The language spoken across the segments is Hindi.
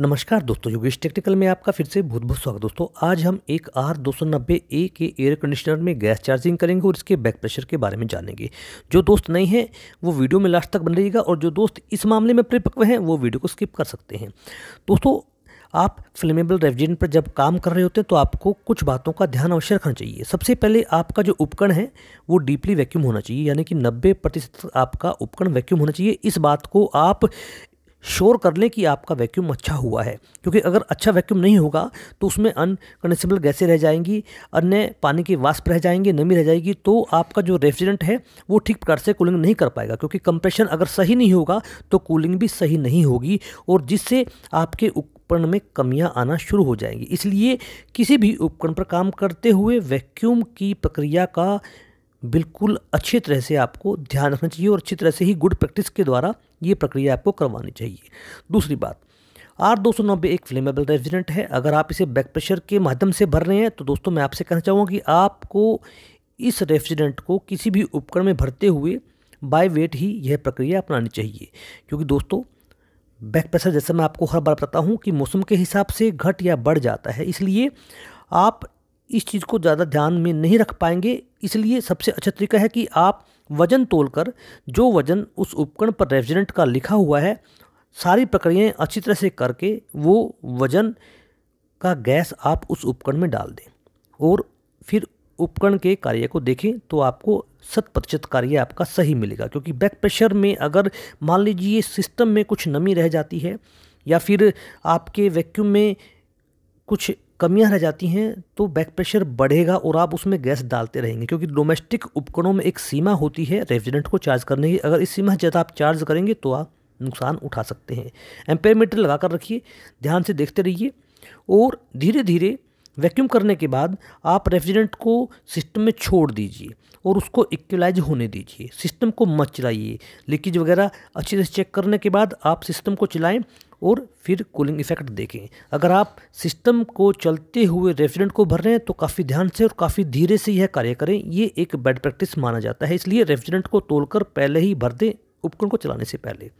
नमस्कार दोस्तों, योगेश टेक्निकल में आपका फिर से बहुत बहुत स्वागत। दोस्तों आज हम एक R290A के एयर कंडीशनर में गैस चार्जिंग करेंगे और इसके बैक प्रेशर के बारे में जानेंगे। जो दोस्त नए हैं वो वीडियो में लास्ट तक बन रहिएगा और जो दोस्त इस मामले में परिपक्व हैं वो वीडियो को स्किप कर सकते हैं। दोस्तों आप फ्लेमेबल रेफ्रिजरेंट पर जब काम कर रहे होते हैं तो आपको कुछ बातों का ध्यान अवश्य रखना चाहिए। सबसे पहले आपका जो उपकरण है वो डीपली वैक्यूम होना चाहिए, यानी कि 90% आपका उपकरण वैक्यूम होना चाहिए। इस बात को आप श्योर कर लें कि आपका वैक्यूम अच्छा हुआ है, क्योंकि अगर अच्छा वैक्यूम नहीं होगा तो उसमें अनकंडेंसेबल गैसें रह जाएंगी, अन्य पानी के वाष्प रह जाएंगे, नमी रह जाएगी, तो आपका जो रेफ्रिजरेंट है वो ठीक प्रकार से कूलिंग नहीं कर पाएगा। क्योंकि कंप्रेशन अगर सही नहीं होगा तो कूलिंग भी सही नहीं होगी और जिससे आपके उपकरण में कमियां आना शुरू हो जाएंगी। इसलिए किसी भी उपकरण पर काम करते हुए वैक्यूम की प्रक्रिया का बिल्कुल अच्छी तरह से आपको ध्यान रखना चाहिए और अच्छी तरह से ही गुड प्रैक्टिस के द्वारा ये प्रक्रिया आपको करवानी चाहिए। दूसरी बात, R290 एक फ्लेमेबल रेफ्रिजरेंट है। अगर आप इसे बैक प्रेशर के माध्यम से भर रहे हैं तो दोस्तों मैं आपसे कहना चाहूँगा कि आपको इस रेफ्रिजरेंट को किसी भी उपकरण में भरते हुए बाय वेट ही यह प्रक्रिया अपनानी चाहिए, क्योंकि दोस्तों बैक प्रेशर जैसा मैं आपको हर बार बताता हूँ कि मौसम के हिसाब से घट या बढ़ जाता है। इसलिए आप इस चीज़ को ज़्यादा ध्यान में नहीं रख पाएंगे। इसलिए सबसे अच्छा तरीका है कि आप वजन तोलकर जो वजन उस उपकरण पर रेफ्रिजरेंट का लिखा हुआ है सारी प्रक्रियाएं अच्छी तरह से करके वो वजन का गैस आप उस उपकरण में डाल दें और फिर उपकरण के कार्य को देखें तो आपको 100% कार्य आपका सही मिलेगा। क्योंकि बैक प्रेशर में अगर मान लीजिए सिस्टम में कुछ नमी रह जाती है या फिर आपके वैक्यूम में कुछ कमियां रह जाती हैं तो बैक प्रेशर बढ़ेगा और आप उसमें गैस डालते रहेंगे, क्योंकि डोमेस्टिक उपकरणों में एक सीमा होती है रेफ्रिजरेंट को चार्ज करने की। अगर इस सीमा से ज़्यादा आप चार्ज करेंगे तो आप नुकसान उठा सकते हैं। एम्पेयर मीटर लगा कर रखिए, ध्यान से देखते रहिए और धीरे धीरे वैक्यूम करने के बाद आप रेफ्रिजरेंट को सिस्टम में छोड़ दीजिए और उसको इक्वलाइज होने दीजिए। सिस्टम को मत चलाइए, लीकेज वगैरह अच्छे से चेक करने के बाद आप सिस्टम को चलाएं और फिर कूलिंग इफेक्ट देखें। अगर आप सिस्टम को चलते हुए रेफ्रिजरेंट को भर रहे हैं तो काफ़ी ध्यान से और काफ़ी धीरे से यह कार्य करें, ये एक बैड प्रैक्टिस माना जाता है। इसलिए रेफ्रिजरेंट को तोलकर पहले ही भर दें उपकरण को चलाने से पहले।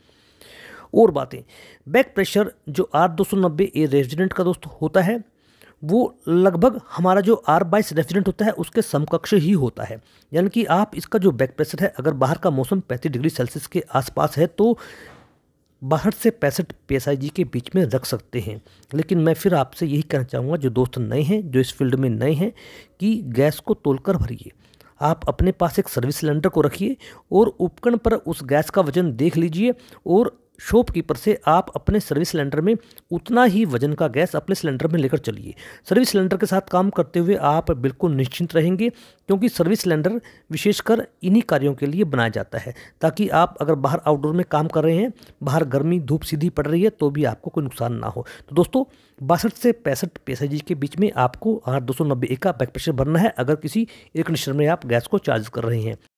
और बातें, बैक प्रेशर जो R290A रेफ्रिजरेंट का दोस्त होता है वो लगभग हमारा जो R22 रेफ्रिजरेंट होता है उसके समकक्ष ही होता है, यानी कि आप इसका जो बैक प्रेशर है अगर बाहर का मौसम 35 डिग्री सेल्सियस के आसपास है तो 62 से 65 PSI के बीच में रख सकते हैं। लेकिन मैं फिर आपसे यही कहना चाहूँगा जो दोस्त नए हैं, जो इस फील्ड में नए हैं, कि गैस को तोलकर भरिए। आप अपने पास एक सर्विस सिलेंडर को रखिए और उपकरण पर उस गैस का वजन देख लीजिए और शॉपकीपर से आप अपने सर्विस सिलेंडर में उतना ही वजन का गैस अपने सिलेंडर में लेकर चलिए। सर्विस सिलेंडर के साथ काम करते हुए आप बिल्कुल निश्चिंत रहेंगे, क्योंकि सर्विस सिलेंडर विशेषकर इन्हीं कार्यों के लिए बनाया जाता है, ताकि आप अगर बाहर आउटडोर में काम कर रहे हैं, बाहर गर्मी धूप सीधी पड़ रही है, तो भी आपको कोई नुकसान ना हो। तो दोस्तों 62 से 65 PSI के बीच में आपको R290A का बैक प्रेशर भरना है अगर किसी एयर कंडीशनर में आप गैस को चार्ज कर रहे हैं।